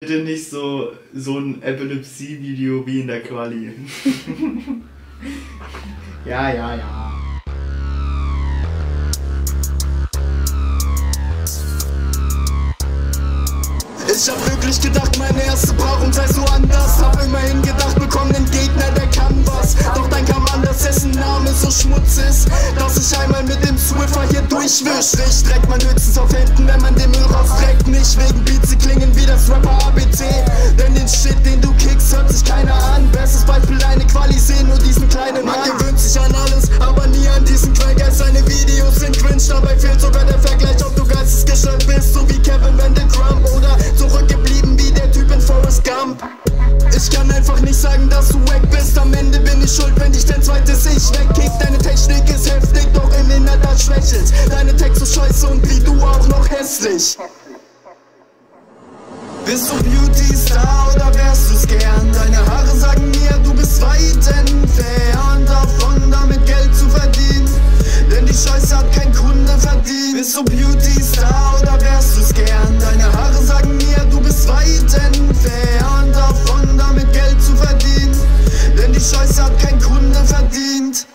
Bitte nicht so ein Epilepsie-Video wie in der Quali. Ja. Ich hab wirklich gedacht, meine erste Paarung sei so anders. Hab immerhin gedacht, bekomm den Gegner, der kann was. Doch dann kam anders, dessen Name so schmutzig ist, dass ich einmal mit dem Swiffer hier durchwisch. Strich trägt man höchstens auf Händen, wenn man den Müll rausträgt. Nicht wegen Beats, sie klingen wie das Rapper ABC. Denn den Shit, den du kickst, hört sich keiner an. Bestes Beispiel, deine Quali sehen nur diesen kleinen Mann. Man gewöhnt sich an alles, aber nie an diesen Quellgeist. Seine Videos sind cringe, dabei fehlt sogar der Vergleich, ob du geistesgestört bist, so wie Kevin Wendell Crumb oder zurückgeblieben wie der Typ in Forrest Gump. Ich kann einfach nicht sagen, dass du wack bist. Am Ende bin ich schuld, wenn dich dein zweites Ich wegkick. Deine Technik ist heftig, doch im Inneren das schwächelt. Deine Texte scheiße und wie du auch noch hässlich. Bist du Beauty Star oder wärst du's gern? Deine Haare sagen mir, du bist weit entfernt davon, damit Geld zu verdienen. Denn die Scheiße hat kein Kunde verdient. Bist du Beauty Star oder wärst du's gern? Deine Haare sagen mir, du bist weit entfernt davon, damit Geld zu verdienen. Denn die Scheiße hat kein Kunde verdient.